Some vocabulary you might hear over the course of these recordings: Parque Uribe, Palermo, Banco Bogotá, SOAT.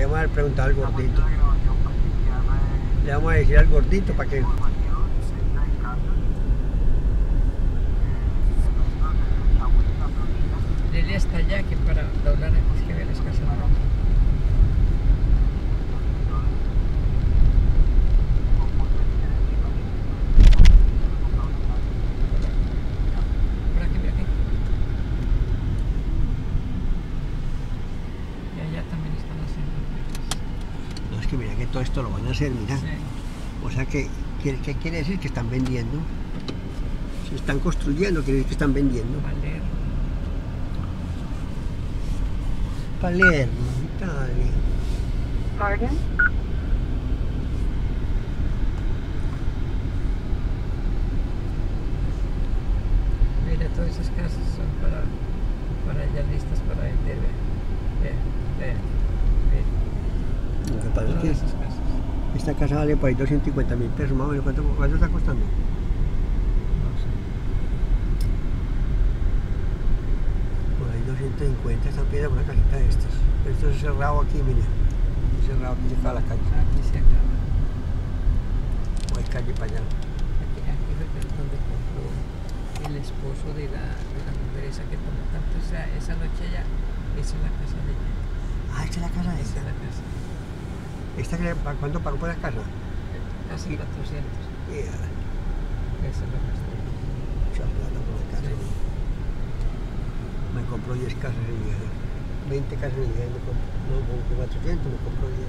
Le vamos a preguntar al gordito. Le vamos a decir al gordito para que... Dele hasta allá que para doblar es que ve las casas. Que mira que todo esto lo van a hacer, mira. Sí. O sea que, ¿qué quiere decir? Que están vendiendo. Si están construyendo, quiere decir que están vendiendo. Palermo. Palermo, Italia. Pardon? Mira, todas esas casas son para ya listas para vender. Lo que pasa es que esta casa vale por ahí 250.000 pesos, más o menos. ¿Cuánto está costando? No sé. Por ahí 250 están pidiendo una cajita de estas. Esto es cerrado aquí, mira. Es cerrado aquí cerca de la calle. Aquí se acaba. O hay calle para allá. Aquí es donde compró el esposo de la mujer esa que tomó tanto. O sea, esa noche ya, esa es la casa de ella. Ah, esta es la casa de ella. Esa es la casa. ¿Esta que, cuánto pagó por la casa? Casi 400. Yeah. Esa es la casa. Mucha plata por la casa. Sí. Me compró 10 casas en día. 20 casas en día. No, con 400 me compró 10.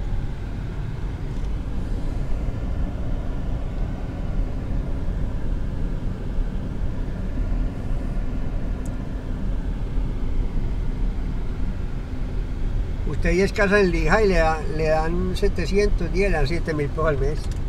Usted 10 casas en Lija y le dan 710, le dan 7.000 pesos al mes.